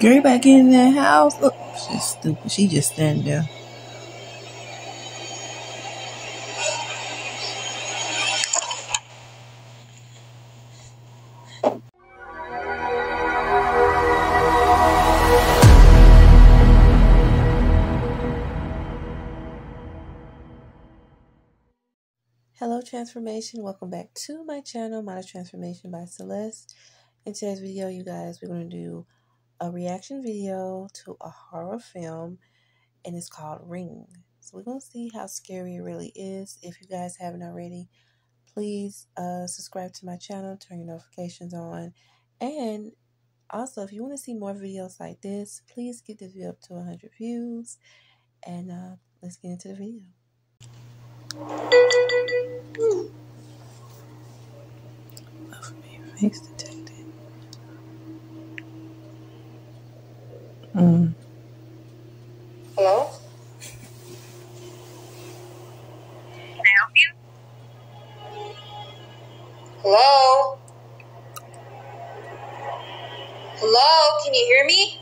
Get her back in that house. Look, she's stupid. She just standing there. Hello Transformation, welcome back to my channel, Modest Transformation by Celeste. In today's video, you guys, we're going to do a reaction video to a horror film, and it's called Ring. So we're going to see how scary it really is. If you guys haven't already, please subscribe to my channel, turn your notifications on. And also, if you want to see more videos like this, please get this video up to 100 views. And let's get into the video. Face detected. Hello? Can I help you? Hello? Hello? Can you hear me?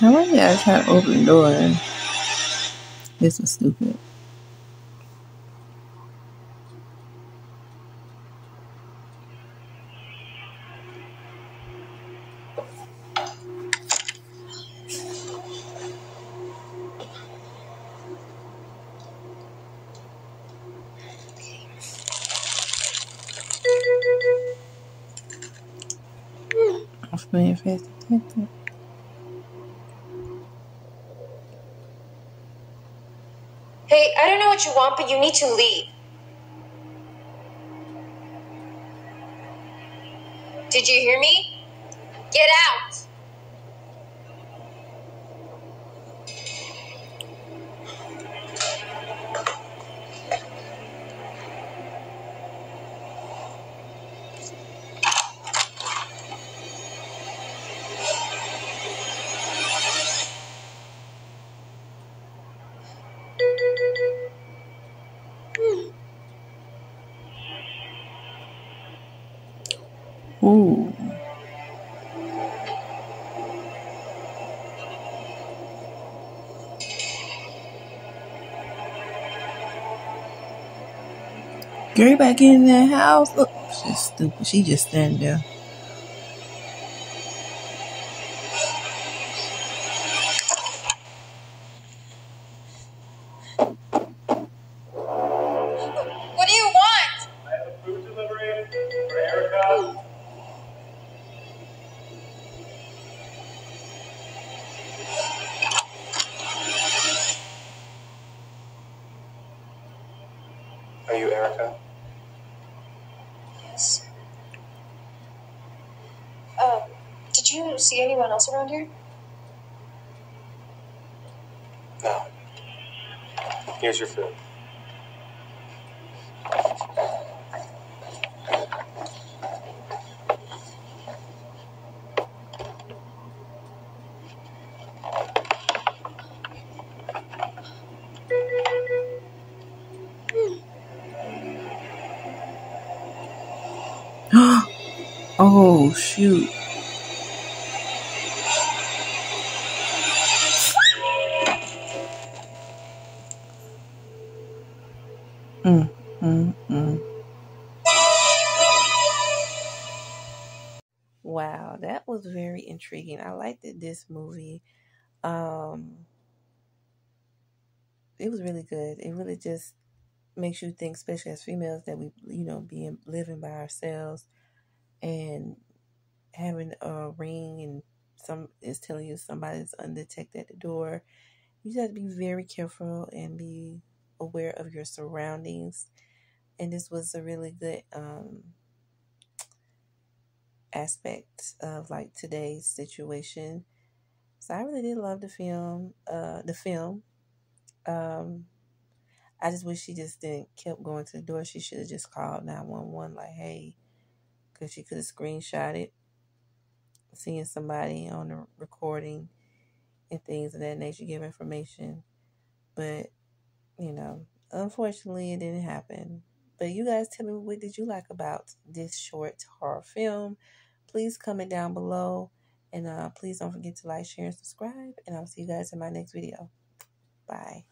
How about you guys try to open the door? This is stupid. I'll smell your face detector. Hey, I don't know what you want, but you need to leave. Did you hear me? Get out! Ooh. Get her back in that house. Look, she's stupid. She just standing there. Are you Erica? Yes. Did you see anyone else around here? No. Here's your food. Oh, shoot. Wow, that was very intriguing. I liked this movie. It was really good. It really just makes you think, especially as females, that we, you know, living by ourselves. And having a ring and some is telling you somebody's undetected at the door. You just have to be very careful and be aware of your surroundings. And this was a really good aspect of like today's situation. So I really did love the film. I just wish she just didn't keep going to the door. She should have just called 911 like, hey. Because she could have screenshot it seeing somebody on the recording and things of that nature, give information. But, you know, unfortunately it didn't happen. But you guys tell me, what did you like about this short horror film? Please comment down below. And please don't forget to like, share, and subscribe. And I'll see you guys in my next video. Bye.